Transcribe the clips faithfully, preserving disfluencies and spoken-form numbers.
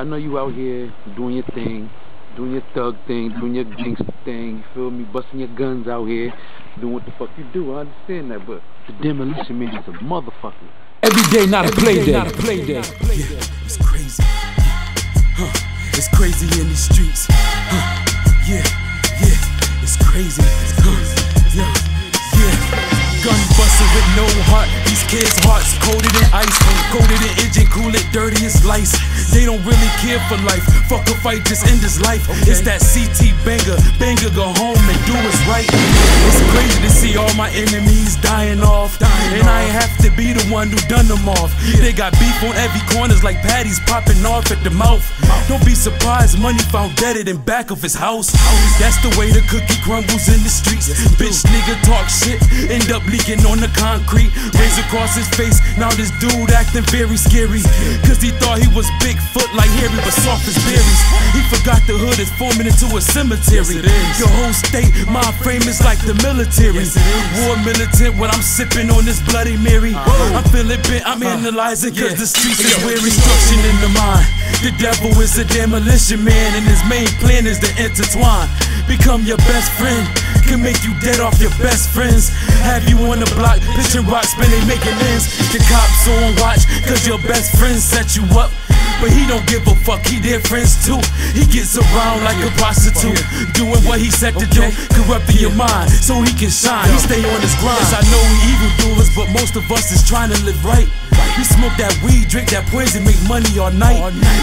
I know you out here doing your thing, doing your thug thing, doing your gangster thing, you feel me, busting your guns out here, doing what the fuck you do, I understand that, but the Demolition Man is a motherfucker. Every day not a play day. Not a play day. Yeah, it's crazy. Huh. It's crazy in these streets. Huh. Yeah, yeah, it's crazy. Huh. Yeah. Gun buster with no heart. These kids' hearts colder than ice, colder than engine coolant, dirty as lice. They don't really care for life. Fuck a fight, just end his life. Okay. It's that C T banger, banger, go home and do what's right. It's crazy to see all my enemies dying off, dying and off. I ain't have to be the one who done them off. Yeah. They got beef on every corner's like patties popping off at the mouth. mouth. Don't be surprised, money found dead in back of his house. house. That's the way the cookie crumbles in the streets. Yes, bitch, do. Nigga talk shit, end up leaking on the concrete, raised across his face. Now this dude acting very scary, cause he thought he was Bigfoot like Harry, but soft as berries. He forgot the hood is forming into a cemetery. Yes, your whole state mind frame is like the military. Yes, war militant when I'm sipping on this Bloody Mary. uh, I'm feeling bent, I'm uh, analyzing cause yeah. The streets is where destruction in the mind. The devil is a demolition man, and his main plan is to intertwine. Become your best friend, can make you dead off your best friends. Have you on the block, pitching rocks, man, they making ends. The cops on watch, cause your best friend set you up. But he don't give a fuck, he their friends too. He gets around like a prostitute, doing what he set to do, corrupting your mind so he can shine. He stay on his grind. Yes, I know we evil doers, but most of us is trying to live right. We smoke that weed, drink that poison, make money all night.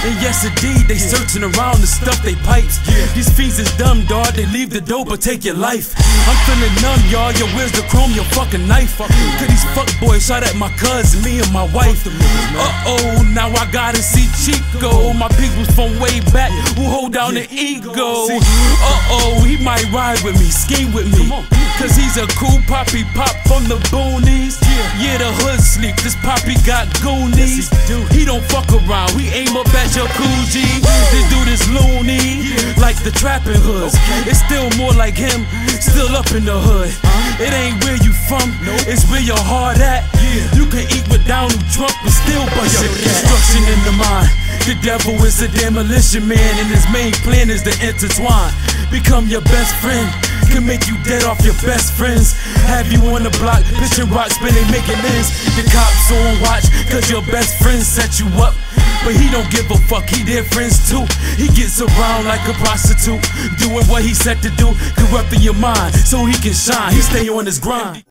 And yes indeed, they searching around to stuff they pipes. These fiends is dumb, dog, they leave the dope or take your life. I'm feeling numb, y'all, yo, where's the chrome, your fucking knife? Cause these fuck boys shot at my cuz, me and my wife. Uh-oh, now I gotta see Chico, my people's from way back, who hold down the ego. Uh-oh, he might ride with me, scheme with me, cause he's a cool poppy pop from the boonies. Yeah, the hood sleep, this poppy got goonies. He don't fuck around, we aim up at your Coogee. This dude is loony, like the trapping hoods. It's still more like him, still up in the hood. It ain't where you from, it's where your heart at. You can eat with Donald Trump and still bust your cat. Destruction in the mind. The devil is a demolition man, and his main plan is to intertwine. Become your best friend, can make you dead off your best friends. Have you on the block, pitching rocks, but they making ends. The cops on watch, cause your best friend set you up. But he don't give a fuck, he their friends too. He gets around like a prostitute, doing what he set to do, corrupting your mind so he can shine. He stay on his grind.